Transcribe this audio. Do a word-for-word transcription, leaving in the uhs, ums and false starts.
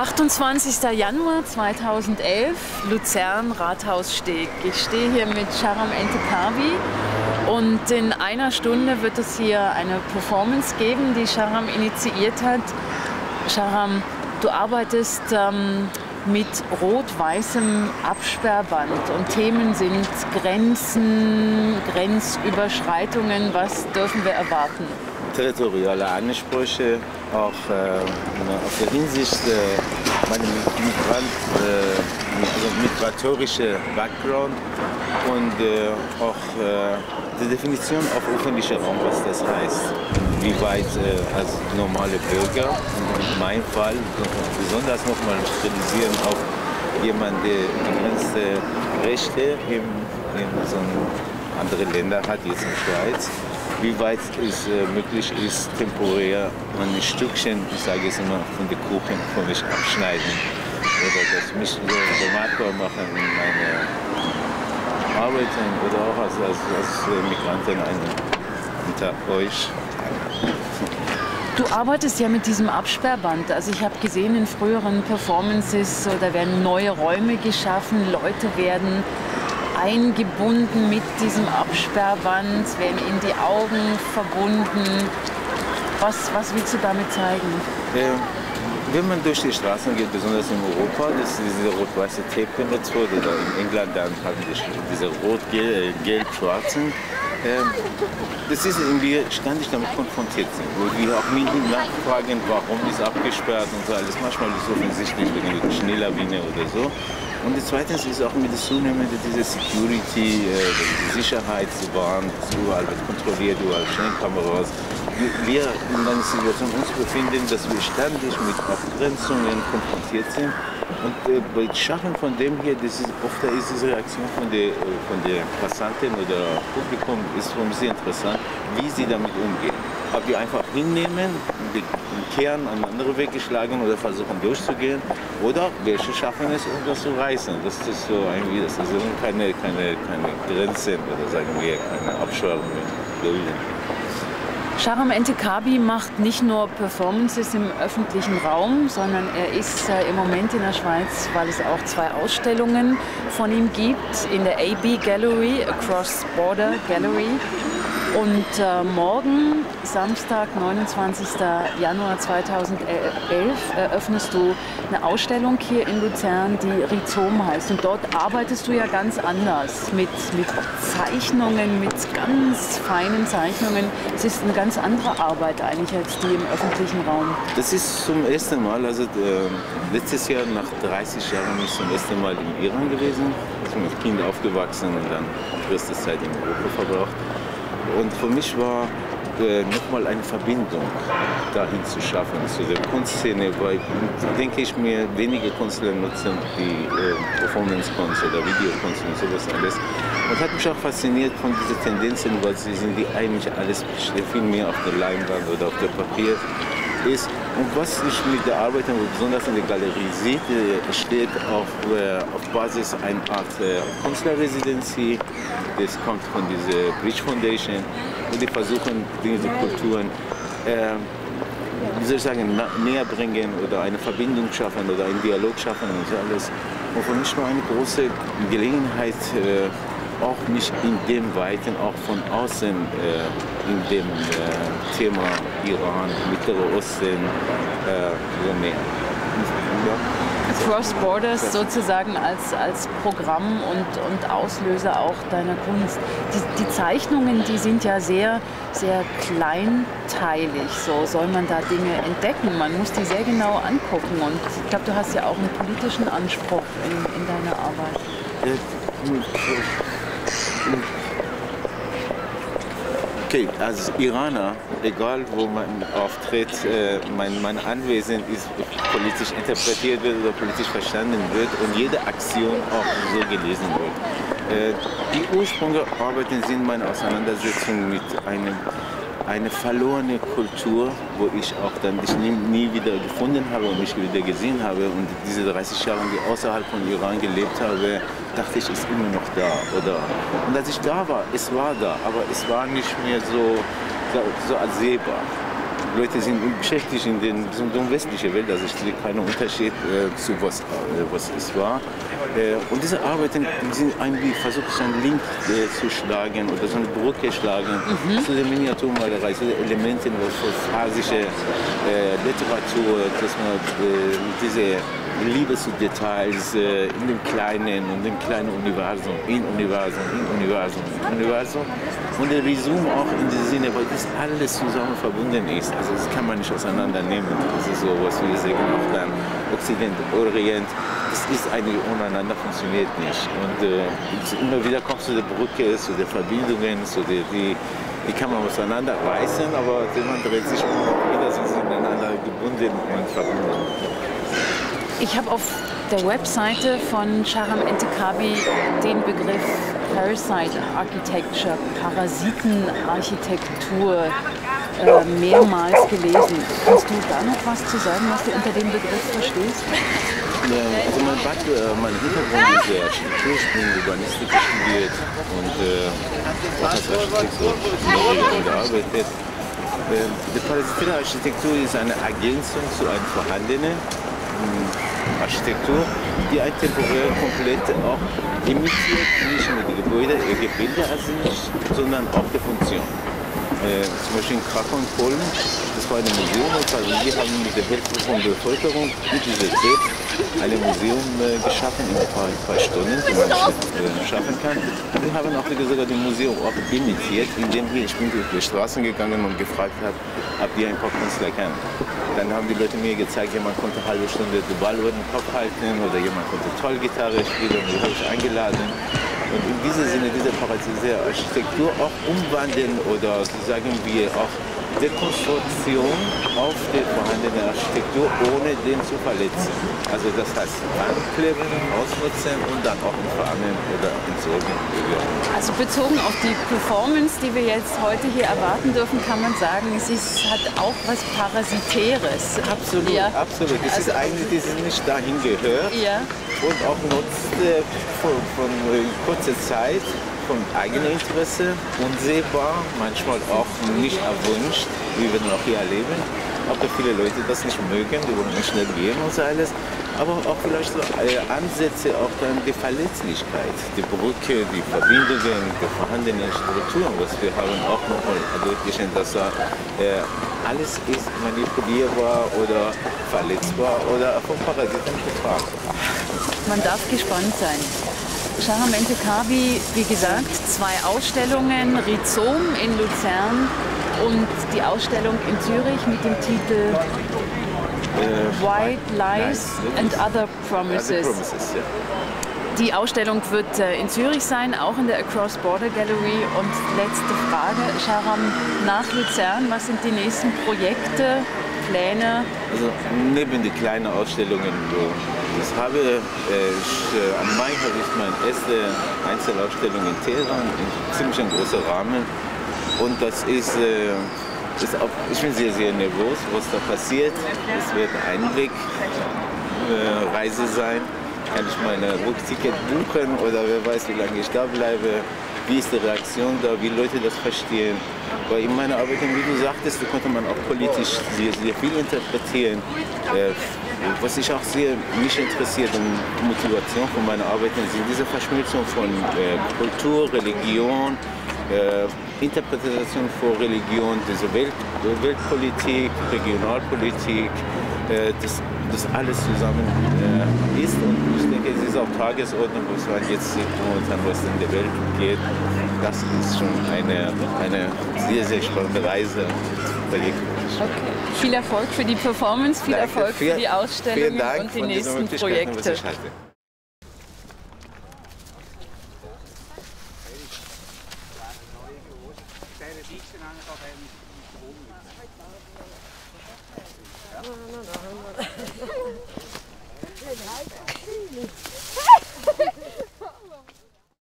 achtundzwanzigster Januar zweitausendelf, Luzern, Rathaussteg. Ich stehe hier mit Shahram Entekhabi und in einer Stunde wird es hier eine Performance geben, die Shahram initiiert hat. Shahram, du arbeitest ähm, mit rot-weißem Absperrband und Themen sind Grenzen, Grenzüberschreitungen. Was dürfen wir erwarten? Territoriale Ansprüche, auch äh, auf der Hinsicht äh, meinem Migrant, äh, also migratorischen Background und äh, auch äh, die Definition auf öffentlichen Raum, was das heißt. Wie weit äh, als normale Bürger, in meinem Fall, besonders nochmal realisieren auf jemanden, der begrenzte Rechte in, in so anderen Ländern hat, jetzt in der Schweiz. Wie weit es äh, möglich ist, temporär ein Stückchen, ich sage es immer, von der Kuchen von mich abschneiden oder das mich so bemerkbar machen in meiner Arbeit oder auch als, als, als Migranten unter euch. Du arbeitest ja mit diesem Absperrband. Also ich habe gesehen, in früheren Performances, da werden neue Räume geschaffen, Leute werden eingebunden mit diesem Absperrband, werden in die Augen verbunden. Was, was willst du damit zeigen? Ähm, wenn man durch die Straßen geht, besonders in Europa, das ist diese rot-weiße Tape-Methode, oder in England dann haben die diese rot-gelb-schwarzen. Ähm, das ist irgendwie ständig damit konfrontiert sind, wo wir auch nie nachfragen, warum ist abgesperrt und so alles. Manchmal ist es offensichtlich wegen der Schneelawine oder so. Und zweitens ist auch mit der zunehmenden diese Security, äh, Sicherheitswahn, überall wird kontrolliert, überall Schneekameras. Wir in einer Situation uns befinden, dass wir ständig mit Abgrenzungen konfrontiert sind. Und äh, bei Schaffen von dem hier, das ist, oft ist diese Reaktion von der, von der Passanten oder Publikum ist für mich sehr interessant, wie sie damit umgehen. Ob die einfach hinnehmen, den Kern an andere Weg geschlagen oder versuchen durchzugehen, oder welche schaffen es, um das zu reißen. Das ist so irgendwie, das sind keine, keine, keine Grenzen oder sagen wir keine Abschwörungen. Shahram Entekhabi macht nicht nur Performances im öffentlichen Raum, sondern er ist äh, im Moment in der Schweiz, weil es auch zwei Ausstellungen von ihm gibt in der A B Gallery, Across-Border Gallery. Und äh, morgen, Samstag, neunundzwanzigster Januar zweitausendelf, eröffnest du eine Ausstellung hier in Luzern, die Rhizome heißt. Und dort arbeitest du ja ganz anders, mit, mit Zeichnungen, mit ganz feinen Zeichnungen. Es ist eine ganz andere Arbeit eigentlich als die im öffentlichen Raum. Das ist zum ersten Mal, also äh, letztes Jahr nach dreißig Jahren bin ich zum ersten Mal im Iran gewesen. Ich bin als Kind aufgewachsen und dann die erste Zeit in Europa verbracht. Und für mich war äh, nochmal eine Verbindung dahin zu schaffen, zu der Kunstszene, weil, denke ich mir, wenige Künstler nutzen die äh, Performance-Kunst oder Videokunst und sowas alles. Und hat mich auch fasziniert von diesen Tendenzen, weil sie sind die eigentlich alles viel mehr auf der Leinwand oder auf dem Papier ist. Und was ich mit der Arbeit, besonders in der Galerie sieht, äh, steht auf, äh, auf Basis einer Art äh, Künstlerresidenz. Das kommt von dieser Bridge Foundation und die versuchen, diese Kulturen äh, wie soll ich sagen, näher bringen oder eine Verbindung schaffen oder einen Dialog schaffen und so alles. Und für mich war eine große Gelegenheit, äh, auch mich in dem Weiten, auch von außen äh, in dem äh, Thema Iran, Mittlerer Osten, äh, so mehr. Cross-Borders sozusagen als, als Programm und, und Auslöser auch deiner Kunst. Die, die Zeichnungen, die sind ja sehr, sehr kleinteilig. So soll man da Dinge entdecken. Man muss die sehr genau angucken. Und ich glaube, du hast ja auch einen politischen Anspruch in, in deiner Arbeit. Okay, als Iraner, egal wo man auftritt, äh, mein, mein Anwesen ist politisch interpretiert wird oder politisch verstanden wird und jede Aktion auch so gelesen wird. Äh, die Ursprünge Arbeiten sind meine Auseinandersetzung mit einem eine verlorene Kultur, wo ich auch dann ich nie, nie wieder gefunden habe und mich wieder gesehen habe. Und diese dreißig Jahre, die außerhalb von Iran gelebt habe, dachte ich, ist immer noch da. Oder? Und als ich da war, es war da, aber es war nicht mehr so, so, so als sehbar. Leute sind beschäftigt in der westlichen Welt, also ich sehe keinen Unterschied äh, zu was, äh, was es war. Äh, und diese Arbeiten sind eigentlich versucht, so einen Link äh, zu schlagen oder so eine Brücke schlagen mhm. zu der Miniaturmalerei, zu den Elementen von persischer äh, Literatur, dass man äh, diese Liebe zu Details äh, in dem Kleinen und dem kleinen Universum, in Universum, in Universum, in Universum. Und der Rhizome auch in diesem Sinne, weil das alles zusammen verbunden ist. Also das kann man nicht auseinandernehmen. Das ist so, was wir sehen auch dann Okzident, Orient. Das ist eigentlich untereinander, funktioniert nicht. Und äh, immer wieder kommst du zu der Brücke, zu den Verbindungen, zu der, die, die kann man auseinanderreißen, aber man dreht sich um und wieder sind sie ineinander gebunden und verbunden. Ich habe auf der Webseite von Shahram Entekhabi den Begriff Parasite Architecture, Parasitenarchitektur, äh, mehrmals gelesen. Kannst du da noch was zu sagen, was du unter dem Begriff verstehst? Also mein, Back, äh, mein Hintergrund ist ja Architektur, ich bin Urbanistik studiert und äh, auch als Architektur gearbeitet. Äh, die parasitäre Architektur ist eine Ergänzung zu einem vorhandenen Architektur, die ein temporär komplett auch imitiert, nicht nur die Gebäude, äh, Gebilde als nicht, sondern auch die Funktion. Äh, zum Beispiel in Krakau in Polen, das war ein Museum, also wir haben mit der Hilfe von der Bevölkerung mit dieser Zeit ein Museum äh, geschaffen in ein paar, ein paar Stunden, die man äh, schaffen kann. Und wir haben auch sogar das Museum auch imitiert, indem wir, ich bin durch die Straßen gegangen und gefragt habe, ob die ein paar Künstler kennen. Dann haben die Leute mir gezeigt, jemand konnte eine halbe Stunde den Ball über den Kopf halten oder jemand konnte toll Gitarre spielen und die habe ich eingeladen. Und in diesem Sinne, diese parasitäre Architektur auch umwandeln oder sagen wir auch Dekonstruktion auf der vorhandenen Architektur, ohne den zu verletzen. Also das heißt ankleben, ausnutzen und dann auch entfernen oder entsorgen. Also bezogen auf die Performance, die wir jetzt heute hier erwarten dürfen, kann man sagen, es ist, hat auch was Parasitäres. Absolut, ja. absolut. Es also, ist eine, die sich nicht dahin gehört ja. und auch nutzt äh, von, von äh, kurzer Zeit. Von eigenem Interesse, unsehbar, manchmal auch nicht erwünscht, wie wir noch hier erleben. Auch viele Leute das nicht mögen, die wollen nicht schnell gehen und so alles. Aber auch vielleicht so Ansätze, auch dann die Verletzlichkeit, die Brücke, die Verbindungen, die vorhandenen Strukturen, was wir haben, auch nochmal verdeutlichen, dass da äh, alles ist manipulierbar oder verletzbar oder vom Parasiten getragen. Man darf gespannt sein. Shahram Entekhabi, wie gesagt, zwei Ausstellungen, Rhizome in Luzern und die Ausstellung in Zürich mit dem Titel äh, White Lies and Other Promises. Other promises yeah. Die Ausstellung wird in Zürich sein, auch in der Across-Border Gallery. Und letzte Frage, Shahram, nach Luzern, was sind die nächsten Projekte? Pläne. Also neben den kleinen Ausstellungen, das habe ich, äh, am Mai habe ich meine erste Einzelausstellung in Teheran, in ziemlich ein großer Rahmen. Und das ist, äh, ist auch, ich bin sehr, sehr nervös, was da passiert. Es wird ein Einblickreise äh, sein. Kann ich meine Rückticket buchen oder wer weiß, wie lange ich da bleibe. Wie ist die Reaktion da, wie Leute das verstehen. Weil in meiner Arbeit, wie du sagtest, da konnte man auch politisch sehr, sehr viel interpretieren. Äh, was ich auch sehr mich interessiert und die Motivation von meiner Arbeit sind diese Verschmelzung von äh, Kultur, Religion, äh, Interpretation von Religion, diese Welt, Weltpolitik, Regionalpolitik, äh, das, das alles zusammen äh, ist. Und ich denke, es ist auch Tagesordnung, wo es jetzt sieht, momentan, was in der Welt geht. Das ist schon eine, eine sehr, sehr spannende Reise. Okay. Viel Erfolg für die Performance, viel Danke, Erfolg für die Ausstellungen und die nächsten Projekte.